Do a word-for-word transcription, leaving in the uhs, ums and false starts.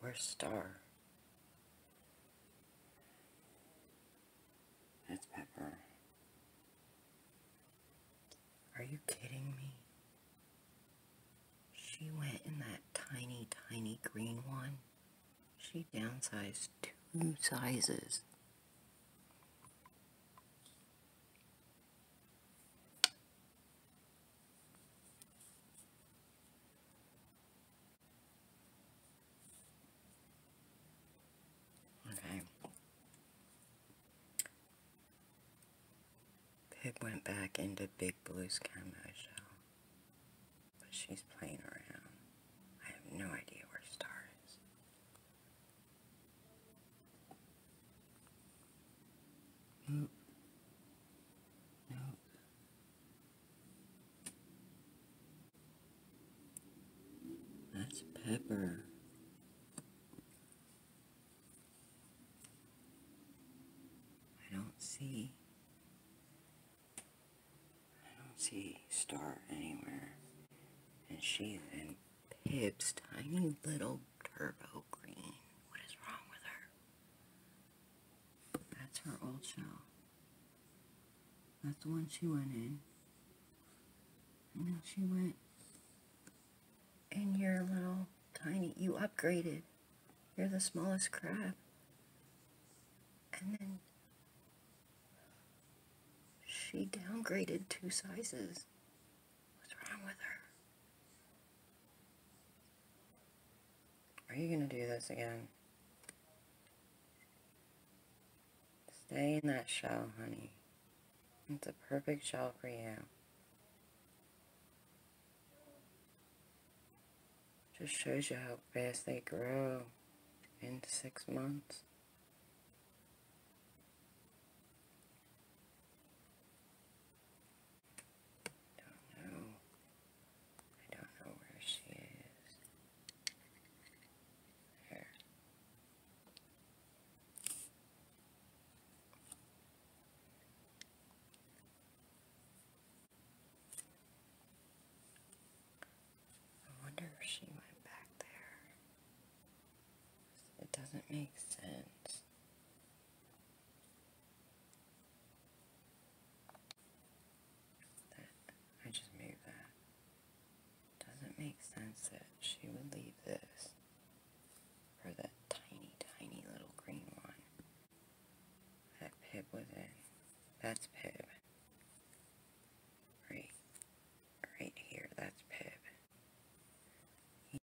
Where's Star? That's Pepper. Are you kidding me? She went in that tiny, tiny green one. She downsized two sizes. Pig went back into Big Blue Sky My Shell, but she's playing around. I have no idea where Star is. Nope. Nope. That's Pepper. I don't see... see Star anywhere, and she's in Pip's tiny little turbo green. What is wrong with her? That's her old shell. That's the one she went in, and then she went in your little tiny, you upgraded, you're the smallest crab, and then she downgraded two sizes. What's wrong with her? Are you gonna do this again? Stay in that shell, honey. It's a perfect shell for you. Just shows you how fast they grow in six months. She went back there. It doesn't make sense.